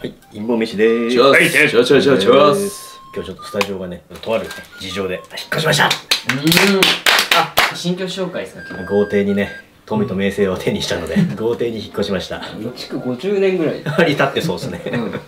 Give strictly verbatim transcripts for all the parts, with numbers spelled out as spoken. はい、インボ飯でーす。はい、チューチューチューチュース。今日ちょっとスタジオがね、とある事情で引っ越しました。うーん。あ、新居紹介ですか。今日豪邸にね、富と名声を手にしたので、豪邸に引っ越しました。築ごじゅうねんぐらい。に至ってそうですね。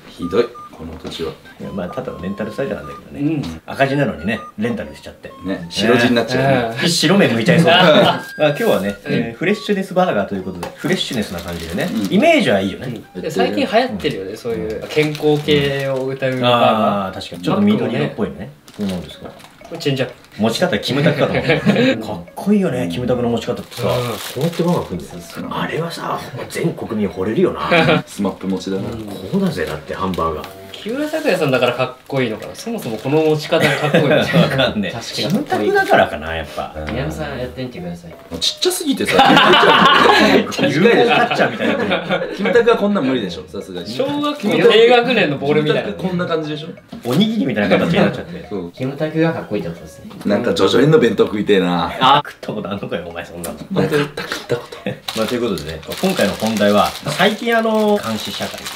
ひどい。この土地は。まあただのレンタルサイトなんだけどね。赤字なのにね、レンタルしちゃって。ね、白字になっちゃう。白目向いちゃいそう。今日はね、フレッシュネスバーガーということで、フレッシュネスな感じでね、イメージはいいよね。最近流行ってるよね、そういう健康系を歌う。ああ、確かに。ちょっと緑色っぽいね。どうなんですか。チェンジアップ。持ち方キムタクかと思って。かっこいいよね、キムタクの持ち方ってさ、こうやってバーガー食うんですよ。あれはさ、全国民惚れるよな。スマップ持ちだな。こうだぜだってハンバーガー。木村拓哉さんだからかっこいいのかな。そもそもこの持ち方がかっこいいのかわかんねえ。キムタクだからかな、やっぱ。宮野さんやってみてください。ちっちゃすぎてさ、有効キャッチャーみたいな。キムタクはこんなん無理でしょ、さすがに。小学校低学年のボールみたいな。こんな感じでしょ。おにぎりみたいな形になっちゃって。キムタクがかっこいいってことですね。なんかジョジョ園の弁当食いてえな。あ、食ったことあんのかよ、お前そんなの。食った食ったこと。まあということでね、今回の本題は最近あの監視社会という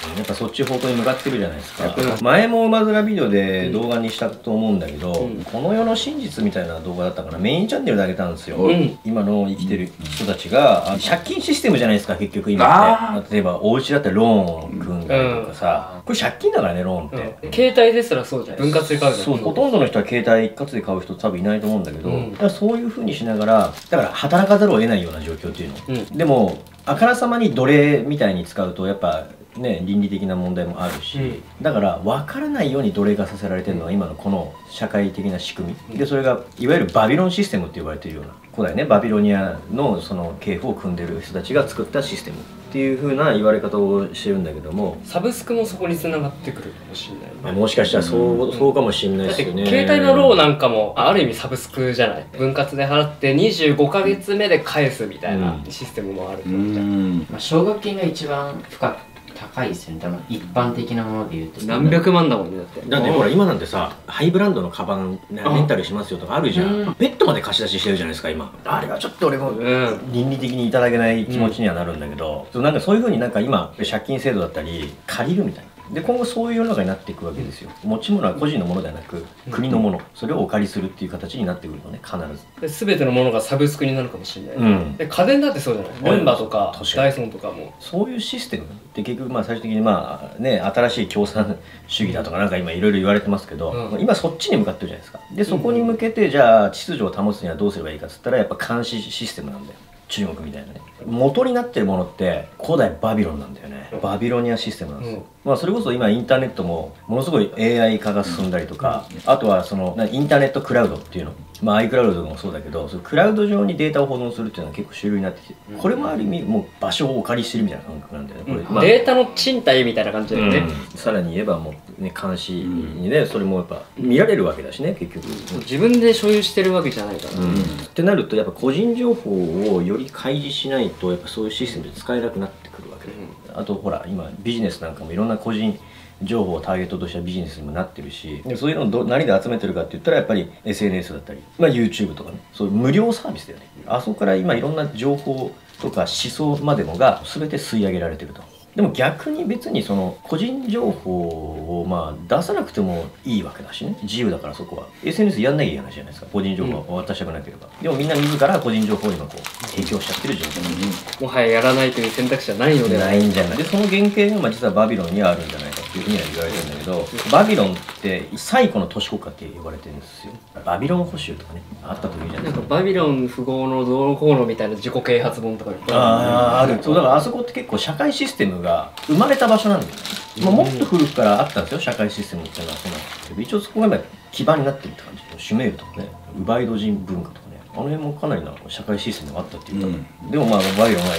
かね、やっぱそっち方向に向かってるじゃないですか。前も馬面ビデオで動画にしたと思うんだけど、うん、この世の真実みたいな動画だったからメインチャンネルであげたんですよ、うん、今の生きてる人たちが借金システムじゃないですか、結局今って。例えばお家だってローン組んだりとかさ、うん、これ借金だからね、ローンって、うん、携帯ですらそうじゃない、分割で買うじゃない。ほとんどの人は携帯一括で買う人多分いないと思うんだけど、うん、だからそういうふうにしながら、だから働かざるを得ないような状況っていうの、うん、でもあからさまに奴隷みたいに使うとやっぱね、倫理的な問題もあるし、うん、だから分からないように奴隷化させられてるのは今のこの社会的な仕組みで、それがいわゆるバビロンシステムって呼ばれてるような、古代ねバビロニアのその系譜を組んでる人たちが作ったシステムっていう風な言われ方をしてるんだけども、サブスクもそこに繋がってくるかもしれない、ね、まあもしかしたらそう、うん、そうかもしれないですよね。携帯のローなんかもある意味サブスクじゃない、分割で払ってにじゅうごかげつめで返すみたいなシステムもあるみたいな、うん、まあ奨学金が一番深く高いですよね、多分一般的なもので言うと何百万だもんね。だってだってほら今なんてさ、ハイブランドのカバンレンタルしますよとかあるじゃん。ベッドまで貸し出ししてるじゃないですか今。あれはちょっと俺も倫理的にいただけない気持ちにはなるんだけど、うん、なんかそういうふうになんか今借金制度だったり借りるみたいなで、今後そういう世の中になっていくわけですよ。持ち物は個人のものではなく国のもの、それをお借りするっていう形になってくるのね、必ず。で全てのものがサブスクになるかもしれない、うん、で家電だってそうじゃない、ルンバとかダイソンとかもそういうシステムで、結局まあ最終的にまあね、新しい共産主義だとかなんか今いろいろ言われてますけど、うん、今そっちに向かってるじゃないですか。でそこに向けてじゃあ秩序を保つにはどうすればいいかっつったら、やっぱ監視システムなんだよ、中国みたいなね。元になってるものって古代バビロンなんだよね、バビロニアシステムなんですよ、うん、まあそれこそ今インターネットもものすごい エーアイ 化が進んだりとか、うん、あとはそのインターネットクラウドっていうの、まあ アイクラウド もそうだけど、そのクラウド上にデータを保存するっていうのは結構主流になってきて、これもある意味もう場所をお借りしてるみたいな感覚なんだよね、これ。データの賃貸みたいな感じだよね、うん、さらに言えばもうね、監視にね、それもやっぱ見られるわけだしね、結局、うん、自分で所有してるわけじゃないから、うん、ってなるとやっぱ個人情報をより開示しないとやっぱそういうシステムで使えなくなってくるわけで、うん、あとほら今ビジネスなんかもいろんな個人情報をターゲットとしたビジネスにもなってるし、そういうのをど何で集めてるかって言ったらやっぱり エスエヌエス だったり、まあ、ユーチューブ とかね、そういう無料サービスだよね。あそこから今いろんな情報とか思想までもが全て吸い上げられてると。でも逆に別にその個人情報をまあ出さなくてもいいわけだしね、自由だからそこは エスエヌエス やんなきゃいい話じゃないですか、個人情報は渡したくなければ、うん、でもみんな自ら個人情報を今こう提供しちゃってる状況、うん、もはややらないという選択肢はないのでないんじゃないで、その原型が実はバビロンにはあるんじゃないかっていうふうには言われてるんだけど、バビロンって最古の都市国家って呼ばれてるんですよ。バビロン保守とかね、あったというじゃないですか。なんかバビロン富豪の道路航路みたいな自己啓発本とかああある。そうだからあそこって結構社会システムが生まれた場所なんだよね、うん、まあもっと古くからあったんですよ、社会システムっていうのは。そうなんですけど、一応そこが今基盤になってるって感じ。シュメールとかね、ウバイド人文化とかね、あの辺もかなりな社会システムがあったっていうか、うん、でもまあバビロンは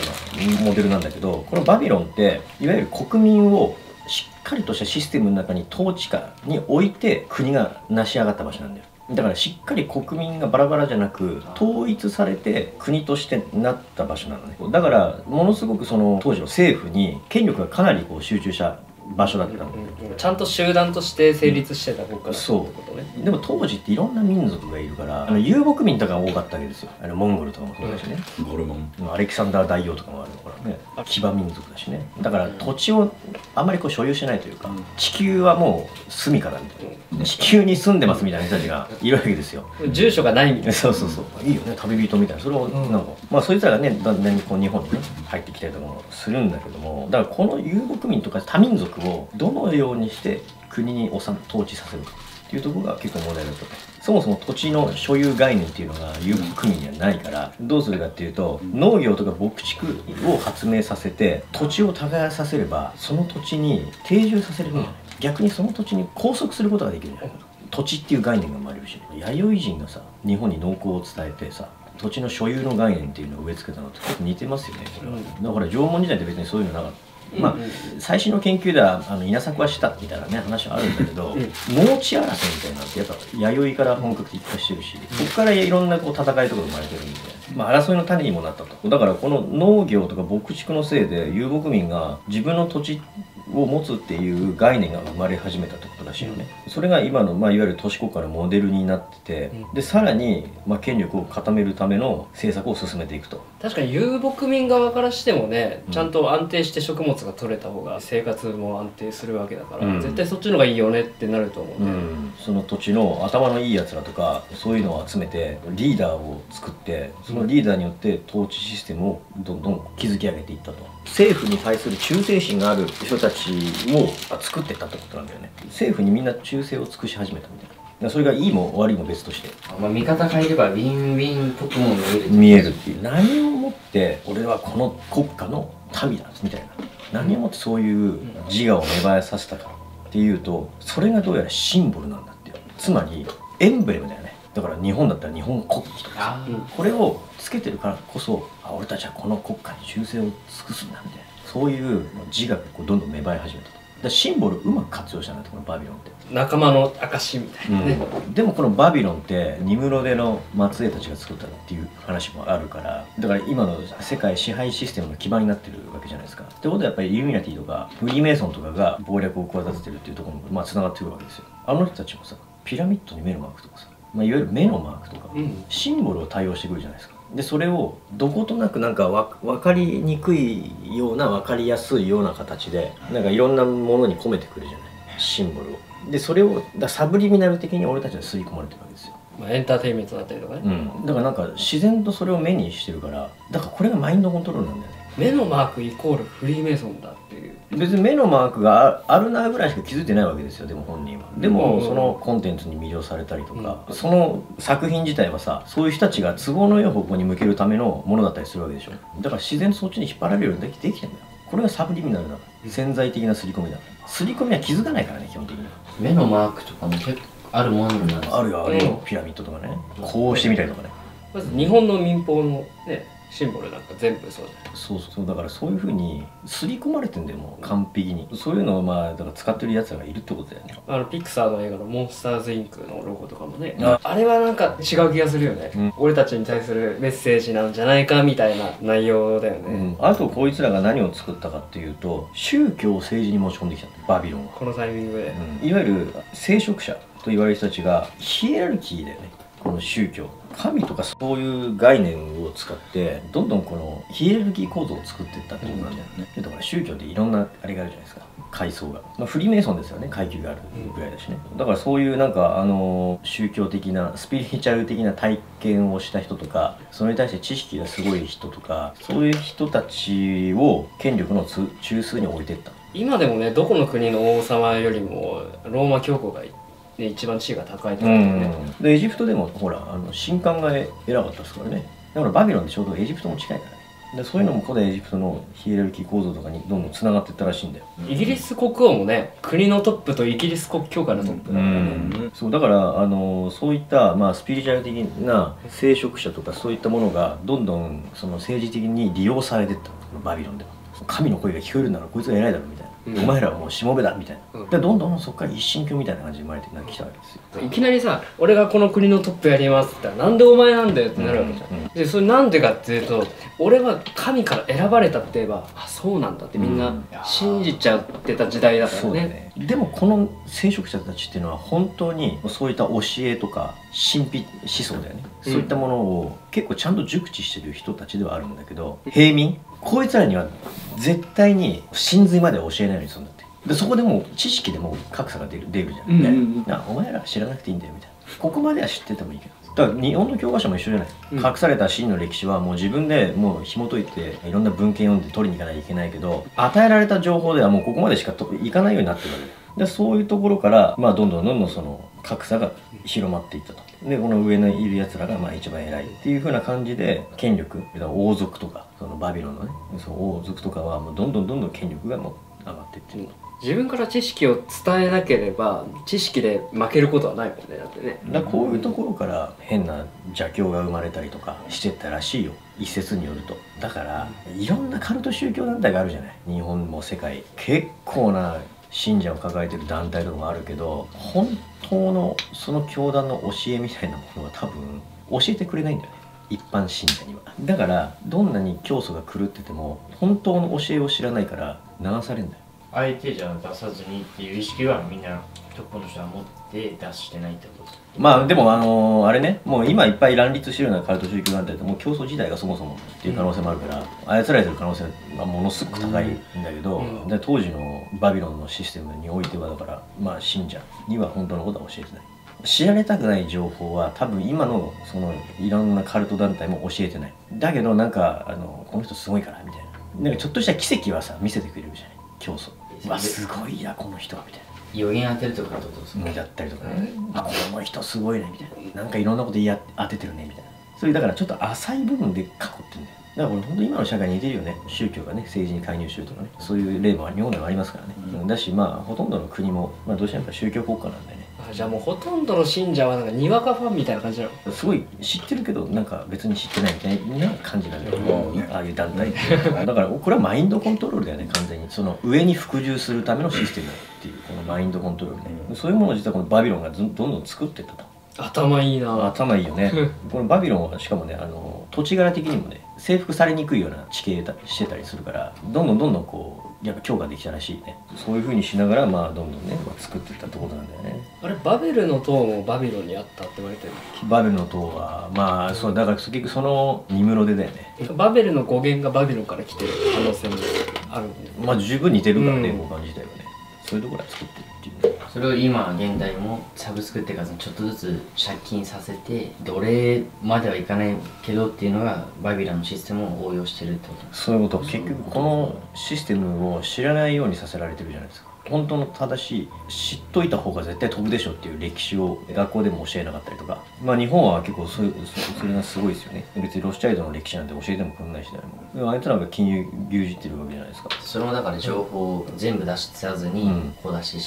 今モデルなんだけど、このバビロンっていわゆる国民をしっかりとしたシステムの中に統治下に置いて国が成し上がった場所なんだよ。だからしっかり国民がバラバラじゃなく統一されて国としてなった場所なのね。だからものすごくその当時の政府に権力がかなりこう集中した場所だけだもん、うんうん、ちゃんと集団として成立してた方から、うん、そうってことね。でも当時っていろんな民族がいるから、あの遊牧民とかが多かったわけですよ。あのモンゴルとかもそうだしね、モルモン、アレキサンダー大王とかもあるからね、騎馬民族だしね。だから土地をあんまりこう所有してないというか、うん、地球はもう住みかだみたいな、うん、地球に住んでますみたいな人たちがいるわけですよ。住所がないみたいな。そうそうそう、いいよね、旅人みたいな。それをなんか、うん、まあそいつらがね、だんだんこう日本にね入ってきたりとかもするんだけども、だからこの遊牧民とか多民族をどのようにして国に治統治させるかっていうところが結構問題だと。そもそも土地の所有概念っていうのが遊牧民にはないから、どうするかっていうと、農業とか牧畜を発明させて土地を耕させれば、その土地に定住させれば、逆にその土地に拘束することができるんじゃないかと。土地っていう概念が生まれるし、弥生人がさ日本に農耕を伝えてさ、土地の所有の概念っていうのを植え付けたのと似てますよね。だから縄文時代って別にそういうのなかった。まあ、最新の研究ではあの稲作はしたみたいなね話はあるんだけど、農地争いみたいなのってやっぱ弥生から本格的化してるし、そこからいろんなこう戦いとか生まれてるんで、まあ、争いの種にもなったと。だからこの農業とか牧畜のせいで遊牧民が自分の土地を持つっていう概念が生まれ始めたってことらしいよね。それが今の、まあ、いわゆる都市国家のモデルになってて、でさらに、まあ、権力を固めるための政策を進めていくと。確かに遊牧民側からしてもね、ちゃんと安定して食物が取れた方が生活も安定するわけだから、うん、絶対そっちの方がいいよねってなると思うね、うん、その土地の頭のいいやつらとかそういうのを集めてリーダーを作って、そのリーダーによって統治システムをどんどん築き上げていったと。政府に対する忠誠心がある人たちを作ってたってことなんだよね。政府にみんな忠誠を尽くし始めたみたいな。それがいいも悪いも別として、まあ、見方変えればウィンウィンっぽくも見えるっていう。何をもって俺はこの国家の民だみたいな、何をもってそういう自我を芽生えさせたかっていうと、それがどうやらシンボルなんだっていう。つまりエンブレムだよね。だから日本だったら日本国旗とか、これをつけてるからこそ、あ、俺たちはこの国家に忠誠を尽くすんだみたいな、そういう自我がこうどんどん芽生え始めたと。だシンボルをうまく活用したんだって、このバビロンって。仲間の証みたいなね、うん、でもこのバビロンってニムロデの末裔たちが作ったっていう話もあるから、だから今の世界支配システムの基盤になってるわけじゃないですか。ってことはやっぱりイルミナティとかフリーメイソンとかが謀略を企ててるっていうところもまあつながってくるわけですよ。あの人たちもさ、ピラミッドに目のマークとかさ、まあ、いわゆる目のマークとか、うん、シンボルを対応してくるじゃないですか。でそれをどことなくなんかわ分かりにくいような分かりやすいような形でなんかいろんなものに込めてくるじゃない、シンボルを。でそれをだサブリミナル的に俺たちは吸い込まれてるわけですよ。まあエンターテインメントだったりとかね、うん、だからなんか自然とそれを目にしてるから、だからこれがマインドコントロールなんだよね。目のマークイコールフリーメイソンだっていう。別に目のマークがあるなぐらいしか気づいてないわけですよ、でも本人は。でもそのコンテンツに魅了されたりとか、うん、その作品自体はさ、そういう人たちが都合の良い方向に向けるためのものだったりするわけでしょ。だから自然とそっちに引っ張られるようにできてんだよ。これがサブリミナルだから、潜在的な刷り込みだから。刷り込みは気づかないからね、基本的に。目のマークとかも結構あるものなんですよ。あるよあるよ、ピラミッドとかね、こうしてみたりとかね。まず日本の民放のねシンボルなんか全部そうじゃない。そうそう、だからそういうふうに刷り込まれてんだよ、もう完璧に。そういうのをまあだから使ってるやつらがいるってことだよね。あのピクサーの映画の「モンスターズインク」のロゴとかもね、 あ, あれはなんか違う気がするよね、うん、俺たちに対するメッセージなんじゃないかみたいな内容だよね、うん、あとこいつらが何を作ったかっていうと、宗教を政治に持ち込んできたバビロンはこのタイミングで、うん、いわゆる聖職者と言われる人たちがヒエラルキーだよね。この宗教、神とかそういう概念を使ってどんどんこのヒエラルキー構造を作っていったってことなんだよね、うん、だから宗教っていろんなあれがあるじゃないですか、階層が、まあ、フリーメイソンですよね、階級があるぐらいだしね、うん、だからそういうなんかあの宗教的なスピリチュアル的な体験をした人とか、それに対して知識がすごい人とか、そういう人たちを権力の中枢に置いていった。今でもね、どこの国の王様よりもローマ教皇がいてで一番地位が高いところだよね。でエジプトでもほらあの神官が偉かったですからね。だからバビロンでちょうどエジプトも近いからね。でそういうのも古代エジプトのヒエラルキー構造とかにどんどんつながっていったらしいんだよ。イギリス国王もね、国のトップとイギリス国教会のトップだからね。そうだからあのそういった、まあ、スピリチュアル的な聖職者とかそういったものがどんどんその政治的に利用されていった、バビロンでは。神の声が聞こえるならこいつが偉いだろみたいな。お前らはもうしもべだみたいな、でどんどんそこから一神教みたいな感じで生まれてきたわけですよ。いきなりさ、俺がこの国のトップやりますって言ったら、なんでお前なんだよってなるわけじゃん。でそれなんでかっていうと、俺は神から選ばれたって言えば、あ、そうなんだってみんな信じちゃってた時代だからね。でもこの聖職者たちっていうのは本当にそういった教えとか神秘思想だよね、そういったものを結構ちゃんと熟知してる人たちではあるんだけど、平民こいつらには絶対に神髄までは教えないようにするんだって。でそこでもう知識でもう格差が出る出るじゃん、ね、お前ら知らなくていいんだよみたいな。ここまでは知っててもいいけど、だから日本の教科書も一緒じゃない、うん、隠された真の歴史はもう自分でもう紐解いていろんな文献読んで取りに行かないといけないけど、与えられた情報ではもうここまでしかいかないようになってるわけだ。でそういうところから、まあ、どんどんどんどんその格差が広まっていったと。でこの上のいるやつらがまあ一番偉いっていう風な感じで、権力王族とかそのバビロンのね、その王族とかはもうどんどんどんどん権力がもう上がっていってると。自分から知識を伝えなければ知識で負けることはないもんね、だってね。だこういうところから変な邪教が生まれたりとかしてったらしいよ、一説によると。だからいろんなカルト宗教団体があるじゃない、日本も世界結構な信者を抱えてる団体とかもあるけど、本当のその教団の教えみたいなものは多分教えてくれないんだよね、一般信者には。だからどんなに教祖が狂ってても本当の教えを知らないから流されるんだよ。相手じゃ出さずにっていう意識はみんなトップの人は持って出してないってことです。まあでもあのー、あれね、もう今いっぱい乱立してるようなカルト宗教団体ってもう競争自体がそもそもっていう可能性もあるから、うん、操られてる可能性がものすごく高いんだけど、うんうん、で当時のバビロンのシステムにおいてはだから、まあ、信者には本当のことは教えてない、知られたくない情報は多分今のそのいろんなカルト団体も教えてない。だけどなんかあのこの人すごいからみたいな、なんかちょっとした奇跡はさ見せてくれるじゃない、競争。わ、すごいやこの人はみたいな、予言当てるとかってことですね、だったりとかね、うん、あ、この人すごいねみたいな、なんかいろんなこと言い当ててるねみたいな、そういうだからちょっと浅い部分で囲ってるんだよ。だからこれ本当に今の社会に似てるよね、宗教がね政治に介入してるとかね、そういう例も日本ではありますからね、うん、だしまあほとんどの国も、まあ、どうしてもやっぱ宗教国家なんでね。あ、じゃあもうほとんどの信者はなんかにわかファンみたいな感じなの、すごい知ってるけどなんか別に知ってないみたいな感じなんだよ、うん、ああいう団体だからこれはマインドコントロールだよね、完全にその上に服従するためのシステムだっていうこのマインドコントロールね、うん、そういうもの自体このバビロンがどんどん作ってったと。頭いいな、頭いいよねこのバビロンはしかもね、あの土地柄的にもね征服されにくいような地形してたりするから、どんどんどんどんこうやっぱ強化できたらしいね。そういうふうにしながらまあどんどんね、まあ、作っていったってことなんだよね。あれバベルの塔もバビロンにあったって言われてる。バベルの塔はまあそうだから結局そのニムロデだよね。バベルの語源がバビロンから来てる可能性もあるんで、まあ十分似てるからね、語感自体はね、そういうところは作ってるっていう。それを今現代もサブスクっていうかちょっとずつ借金させて奴隷まではいかないけどっていうのがバビロンのシステムを応用してるってこと。そういうこと。結局このシステムを知らないようにさせられてるじゃないですか。本当の正しい知っといた方が絶対飛ぶでしょっていう歴史を学校でも教えなかったりとか、まあ日本は結構 そ, それがすごいですよね。別にロスチャイドの歴史なんて教えてもくんないし、誰も。でもあいつらが金融牛耳ってるわけじゃないですか。それもだから情報を全部出しさずに小出し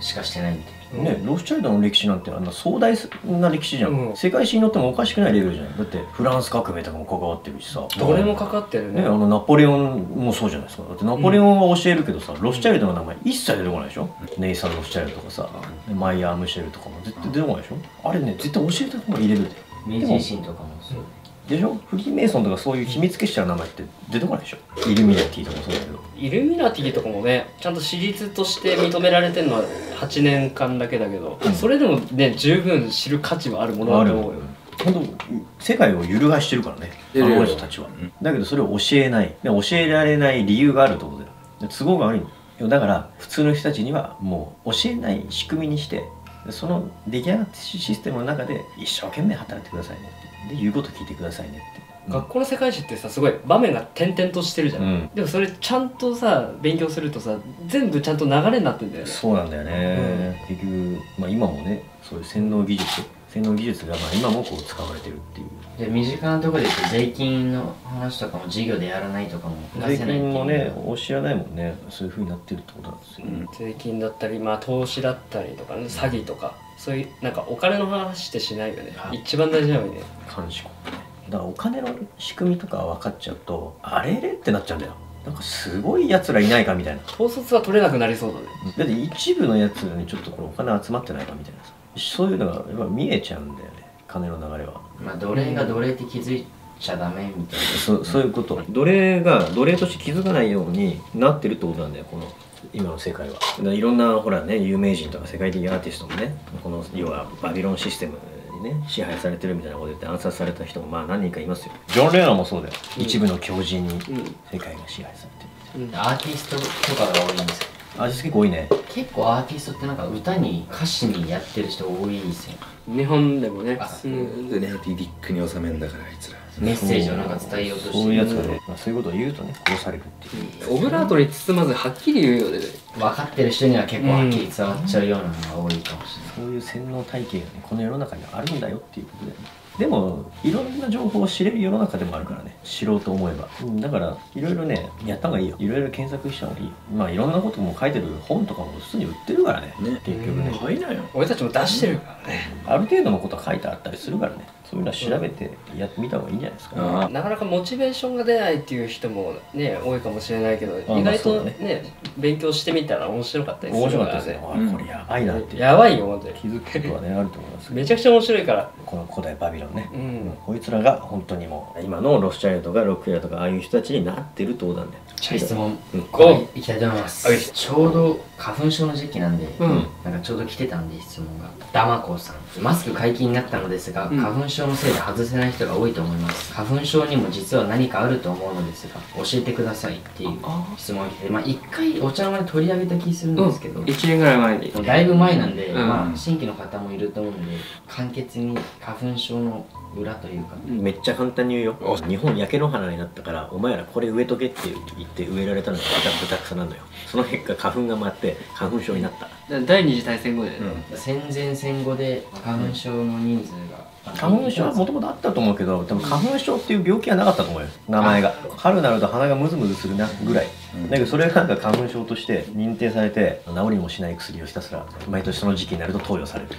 しかしてないみたいな。ね、ロスチャイルドの歴史なんてあんな壮大な歴史じゃん、うん、世界史に載ってもおかしくないレベルじゃん。だってフランス革命とかも関わってるしさ、どれもかかってる ね, ねあのナポレオンもそうじゃないですか。だってナポレオンは教えるけどさ、うん、ロスチャイルドの名前一切出てこないでしょ、うん、ネイサン・ロスチャイルドとかさ、うん、マイヤー・ムシェルとかも絶対出てこないでしょ、うん、あれね絶対教えた方が入れるで、明治維新とかもそうでしょ、フリーメイソンとかそういう秘密結社の名前って出てこないでしょ。イルミナティとかもそうだけど、イルミナティとかもねちゃんと私立として認められてるのははちねんかんだけだけど、うん、それでもね十分知る価値はあるものだと思うよ。本当世界を揺るがしてるからねあの人たちは、うん、だけどそれを教えない、教えられない理由があるってことだよ。都合が悪いんだよ。だから普通の人たちにはもう教えない仕組みにして、その出来上がったシステムの中で一生懸命働いてくださいねってで言うこと聞いてくださいねって。学校の世界史ってさすごい場面が点々としてるじゃん、うん、でもそれちゃんとさ勉強するとさ全部ちゃんと流れになってんだよね。そうなんだよね、うん、結局、まあ、今もねそういう洗脳技術洗脳技術がまあ今もこう使われてるっていう。で身近なところで税金の話とかも授業でやらないとかも出せないっていう。税金もね教えないもんね、そういうふうになってるってことなんですよ、うん、税金だったり、まあ、投資だったりとか、ね、詐欺とかそういうなんかお金の話ってしないよね、はい、一番大事なのにね、監視。だからお金の仕組みとか分かっちゃうとあれれってなっちゃうんだよ。なんかすごいやつらいないかみたいな。統率は取れなくなりそうだね。だって一部のやつにちょっとこれお金集まってないかみたいなさ、そういうのがやっぱ見えちゃうんだよね、金の流れは。まあ奴隷が奴隷って気づいちゃダメみたいな、そ, そういうこと。奴隷が奴隷として気づかないようになってるってことなんだよ、この今の世界は。いろんなほらね、有名人とか世界的アーティストもね、この要はバビロンシステムにね支配されてるみたいなこと言って暗殺された人もまあ何人かいますよ。ジョン・レノンもそうだよ、うん、一部の狂人に世界が支配されてるみたいな、うん、アーティストとかが多いんですよ。アーティスト結構多いね。結構アーティストってなんか歌に歌詞にやってる人多いですよ、日本でもね。うん、ね、リリックに収めんだからあいつらメッセージをなんか伝えようとしてそういうやつがね、そういうことを言うとね殺されるっていう。オブラートに包まずはっきり言うようで、分かってる人には結構はっきり伝わっちゃうようなのが多いかもしれない。そういう洗脳体系がねこの世の中にあるんだよっていうことだよね。でもいろんな情報を知れる世の中でもあるからね、知ろうと思えば。だからいろいろねやった方がいいよ、いろいろ検索した方がいい。まあいろんなことも書いてる本とかも普通に売ってるからね、結局ね。買いなよ、俺たちも出してるからね。ある程度のことは書いてあったりするからね、そういうのは調べてやってみた方がいいんじゃないですか。なかなかモチベーションが出ないっていう人もね多いかもしれないけど、意外とね勉強してみたら面白かったりするからね。これやばいなってやばいよ、本当に気づけることはねあると思います。めちゃくちゃ面白いから、この古代バビロンね、うん、こいつらが本当にもう今のロスチャイルドがロックやとかああいう人たちになってるってことなんだよ。質問、うん、ごいきたいと思います。ちょうど花粉症の時期なんで、うん、なんかちょうど来てたんで質問が。ダマコさん、マスク解禁になったのですが、うん、花粉症のせいで外せない人が多いと思います。花粉症にも実は何かあると思うのですが教えてくださいっていう質問が来て、まあいっかいお茶の間で取り上げた気するんですけど、うん、いちねんぐらい前に、だいぶ前なんで、うん、まあ新規の方もいると思うんで簡潔に花粉症の裏というか、めっちゃ簡単に言うよ。日本焼け野原になったからお前らこれ植えとけって言って植えられたのがブタクサなのよ。その結果花粉が回って花粉症になった。第二次大戦後で、うん、戦前戦後で花粉症の人数が、花粉症はもともとあったと思うけど、でも花粉症っていう病気はなかったと思うよ、名前が。春になると鼻がムズムズするなぐらい、うん、だけどそれがなんか花粉症として認定されて、治りもしない薬をひたすら毎年その時期になると投与されるってい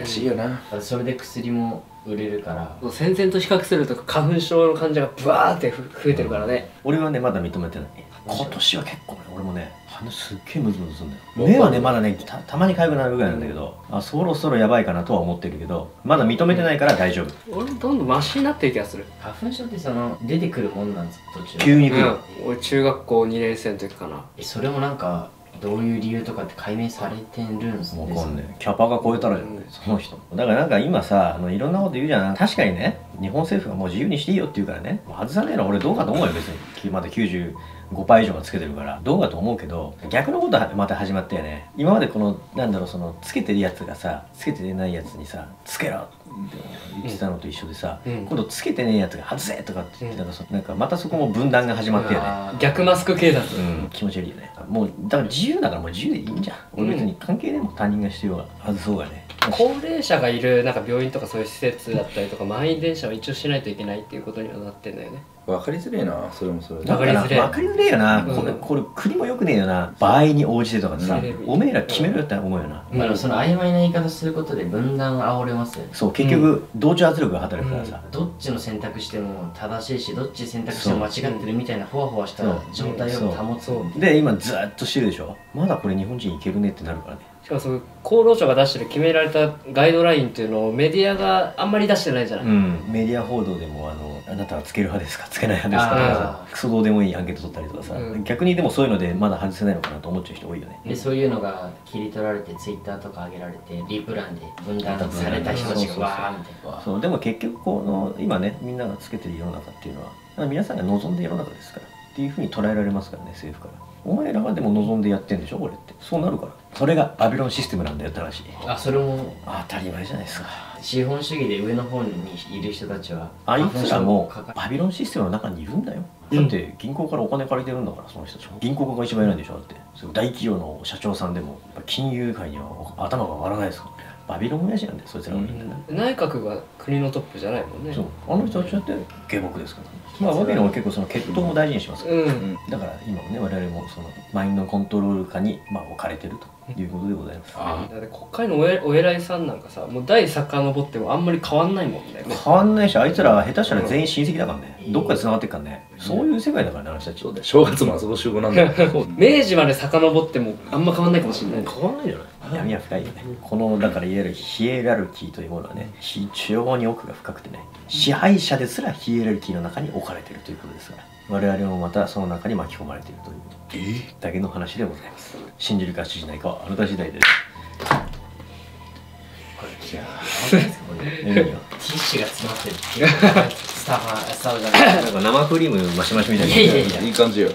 う。悔しいよな、うん、それで薬も売れるから。戦前と比較すると花粉症の患者がブワーって増えてるからね、うん、俺はねまだ認めてない。今年は結構ね俺もね鼻すっげえムズムズするんだよ。目はねまだね た, たまに痒くなるぐらいなんだけど、うん、あそろそろやばいかなとは思ってるけどまだ認めてないから大丈夫、うん、俺どんどんマシになってる気がする。花粉症ってその出てくるもんなんですか、途中急に来る、うん、俺中学校にねん生の時かな。それもなんかどういう理由とかって解明されてるんですね。分かんねえ、キャパが超えたらじゃん、うん、その人。だからなんか今さあのいろんなこと言うじゃん。確かにね日本政府がもう自由にしていいよって言うからね、外さねえの俺どうかと思うよ。別にまだきゅうじゅうごパーセント以上がつけてるからどうかと思うけど、逆のことはまた始まったよね。今までこのなんだろう、そのつけてるやつがさつけてないやつにさつけろって言ってたのと一緒でさ、うん、今度つけてねえやつが外せとかって言ってたら、うん、なんかまたそこも分断が始まったよね、うん、逆マスク警察、うん、気持ち悪いよね。もうだから自由だからもう自由でいいんじゃん、俺別に関係ねえもん他人がしてようが外そうがね。高齢者がいるなんか病院とかそういう施設だったりとか満員電車は一応しないといけないっていうことにはなってんだよね。分かりづれえな、それもそれで分かりづれえ、分かりづれえよな、うん、これこれ国もよくねえよな、場合に応じてとかさ、うん、おめえら決めろよって思うよな、うん、だからその曖昧な言い方することで分断が煽れますよね。そう結局、うん、同調圧力が働くからさ、うん、どっちの選択しても正しいしどっち選択しても間違ってるみたいなほわほわした状態を保つ、うん、で今ずっとしてるでしょ、まだこれ日本人いけるねってなるからね。しかもその厚労省が出してる決められたガイドラインっていうのをメディアがあんまり出してないじゃない、うん、メディア報道でもあのあなたはつける派ですかつけない派ですかとかさクソどうでもいいアンケート取ったりとかさ、うん、逆にでもそういうのでまだ外せないのかなと思っちゃう人多いよね。でそういうのが切り取られてツイッターとか上げられてリプランで分断された人たちがわーみたいな。そうでも結局この今ねみんながつけてる世の中っていうのは皆さんが望んで世の中ですからっていうふうに捉えられますからね、政府から。お前らがでも望んでやってんでしょこれって、そうなるから。それがバビロンシステムなんだよって話。あそれも当たり前じゃないですか。資本主義で上の方にいる人たちはあいつらもバビロンシステムの中にいるんだよ、うん、だって銀行からお金借りてるんだからその人たち。銀行家が一番偉いんでしょ、だって大企業の社長さんでも金融界には頭が回らないですからね。バビロン親父なんで、そいつらもみんな、ね、うん、内閣が国のトップじゃないもんね。そう、あの人たちだって下僕ですから、ね、まあバビロンは結構その血統も大事にしますから、うんうん、だから今もね我々もそのマインドコントロール下にまあ置かれてるということでございます。ああ、だって国会のお偉、お偉いさんなんかさ、もう代遡ってもあんまり変わんないもんね。変わんないし、あいつら下手したら全員親戚だからね、うん、どっかで繋がってっからね、うん、そういう世界だからね、あの人たち。そうだよ、正月もあそこ集合なんだよ明治まで遡ってもあんま変わんないかもしれない。変わんないじゃない。闇は深いよね。このだからいわゆるヒエラルキーというものはね、非常に奥が深くてね、支配者ですらヒエラルキーの中に置かれているということですから、我々もまたその中に巻き込まれているというだけの話でございます。信じるか信じないかはあなた次第です。これいやー、ティッシュが詰まってるスタバ、スタバじゃない、なんか生クリームマシマシみたいな。いやいやいや、いい感じよ。